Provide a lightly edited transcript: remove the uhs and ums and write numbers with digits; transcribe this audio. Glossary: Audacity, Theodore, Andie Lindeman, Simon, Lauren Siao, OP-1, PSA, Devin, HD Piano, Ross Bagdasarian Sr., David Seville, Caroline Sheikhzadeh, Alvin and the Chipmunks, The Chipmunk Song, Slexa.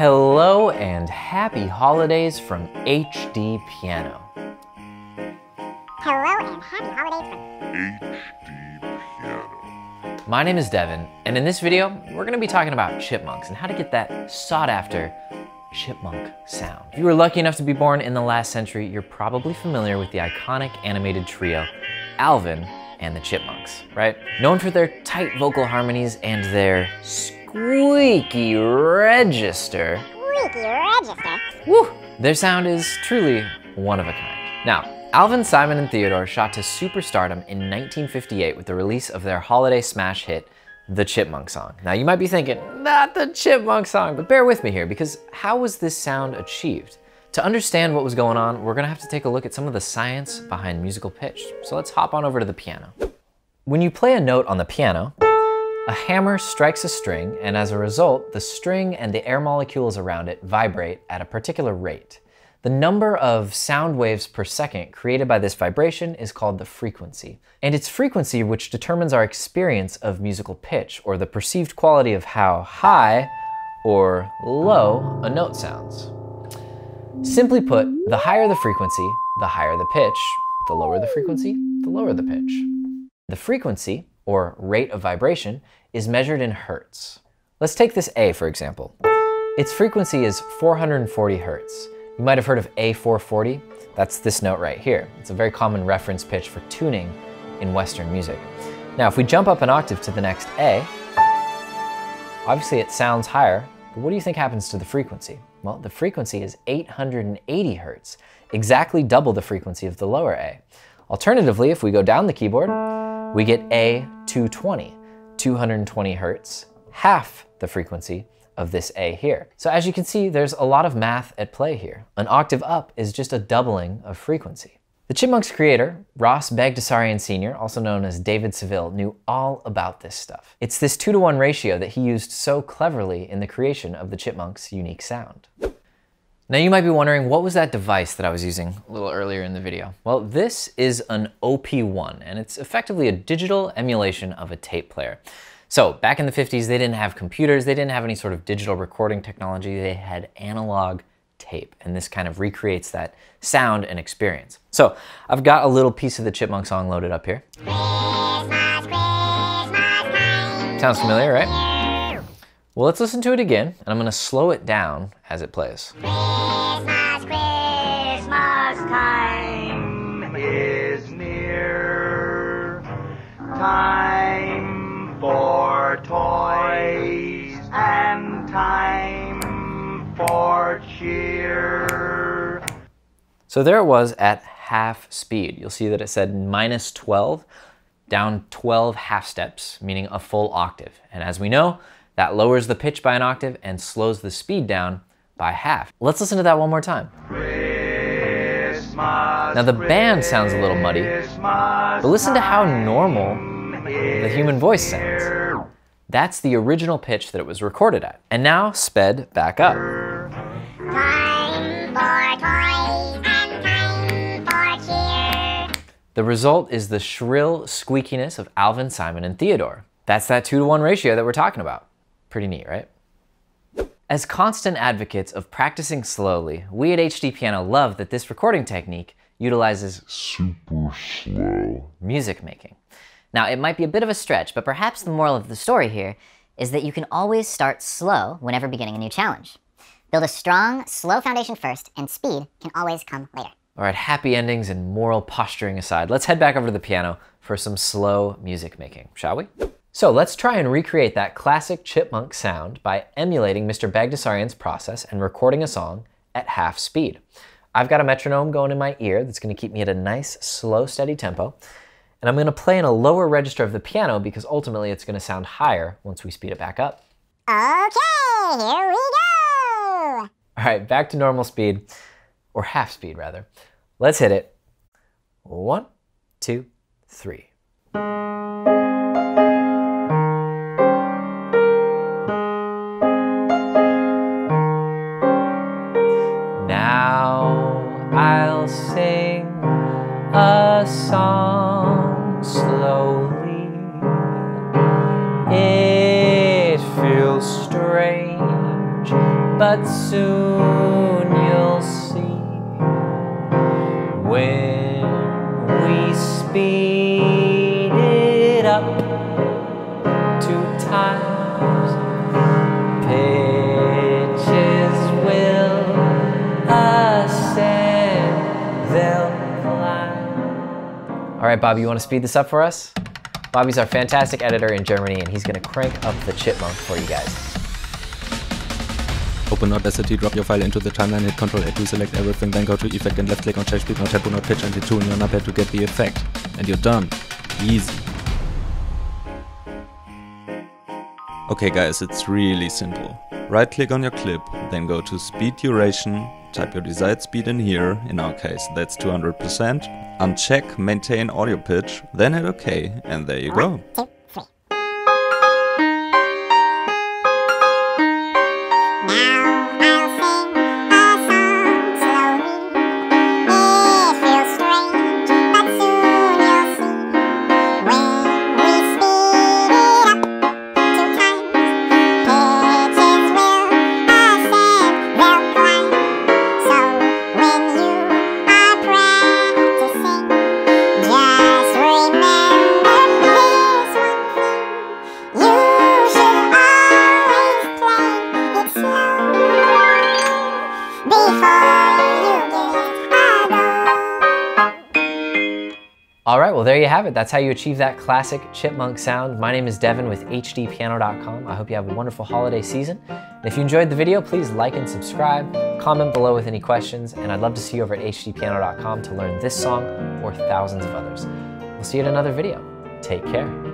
Hello and happy holidays from HD Piano. Hello and happy holidays from HD Piano. My name is Devin, and in this video, we're going to be talking about chipmunks and how to get that sought-after chipmunk sound. If you were lucky enough to be born in the last century, you're probably familiar with the iconic animated trio, Alvin and the Chipmunks, right? Known for their tight vocal harmonies and their squeaky register. Squeaky register. Woo! Their sound is truly one of a kind. Now, Alvin, Simon, and Theodore shot to superstardom in 1958 with the release of their holiday smash hit, The Chipmunk Song. Now, you might be thinking, not The Chipmunk Song, but bear with me here, because how was this sound achieved? To understand what was going on, we're gonna have to take a look at some of the science behind musical pitch. So let's hop on over to the piano. When you play a note on the piano, a hammer strikes a string, and as a result, the string and the air molecules around it vibrate at a particular rate. The number of sound waves per second created by this vibration is called the frequency. And it's frequency which determines our experience of musical pitch, or the perceived quality of how high or low a note sounds. Simply put, the higher the frequency, the higher the pitch. The lower the frequency, the lower the pitch. The frequency, or rate of vibration, is measured in hertz. Let's take this A, for example. Its frequency is 440 hertz. You might have heard of A440. That's this note right here. It's a very common reference pitch for tuning in Western music. Now, if we jump up an octave to the next A, obviously it sounds higher, but what do you think happens to the frequency? Well, the frequency is 880 hertz, exactly double the frequency of the lower A. Alternatively, if we go down the keyboard, we get A220, 220 hertz, half the frequency of this A here. So as you can see, there's a lot of math at play here. An octave up is just a doubling of frequency. The Chipmunks creator, Ross Bagdasarian Sr., also known as David Seville, knew all about this stuff. It's this 2-to-1 ratio that he used so cleverly in the creation of the Chipmunks' unique sound. Now you might be wondering, what was that device that I was using a little earlier in the video? Well, this is an OP-1, and it's effectively a digital emulation of a tape player. So back in the 50s, they didn't have computers, they didn't have any sort of digital recording technology, they had analog tape, and this kind of recreates that sound and experience. So I've got a little piece of the Chipmunk Song loaded up here. Christmas, Christmas. Sounds familiar, right? Well, let's listen to it again, and I'm going to slow it down as it plays. Christmas, Christmas time is near. Time for toys and time for cheer. So there it was at half speed. You'll see that it said minus 12, down 12 half steps, meaning a full octave. And as we know, that lowers the pitch by an octave and slows the speed down by half. Let's listen to that one more time. Christmas, now the band sounds a little muddy, but listen to how normal the human voice sounds. That's the original pitch that it was recorded at, and now sped back up. Time for toys and time for cheer. The result is the shrill squeakiness of Alvin, Simon, and Theodore. That's that 2-to-1 ratio that we're talking about. Pretty neat, right? As constant advocates of practicing slowly, we at HD Piano love that this recording technique utilizes super slow music making. Now, it might be a bit of a stretch, but perhaps the moral of the story here is that you can always start slow whenever beginning a new challenge. Build a strong, slow foundation first, and speed can always come later. All right, happy endings and moral posturing aside, let's head back over to the piano for some slow music making, shall we? So let's try and recreate that classic chipmunk sound by emulating Mr. Bagdasarian's process and recording a song at half speed. I've got a metronome going in my ear that's going to keep me at a nice, slow, steady tempo. And I'm going to play in a lower register of the piano because ultimately it's going to sound higher once we speed it back up. Okay, here we go! All right, back to normal speed, or half speed rather. Let's hit it. 1, 2, 3. A song slowly, it feels strange. but soon you'll see when we speed it up 2 times pitches will ascend, they'll climb. All right, Bobby, you want to speed this up for us? Bobby's our fantastic editor in Germany, and he's going to crank up the Chipmunk for you guys. Open Audacity, drop your file into the timeline, hit Ctrl-A to select everything, then go to Effect and left-click on Change Speed, not Tempo, not Pitch, and detune your numpad to get the effect. And you're done. Easy. Okay guys, it's really simple. Right-click on your clip, then go to Speed Duration, type your desired speed in here, in our case that's 200%, uncheck Maintain Audio Pitch, then hit OK, and there you go. 1, 2, 3. All right, well there you have it. That's how you achieve that classic chipmunk sound. My name is Devin with hdpiano.com. I hope you have a wonderful holiday season. And if you enjoyed the video, please like and subscribe, comment below with any questions, and I'd love to see you over at hdpiano.com to learn this song or thousands of others. We'll see you in another video. Take care.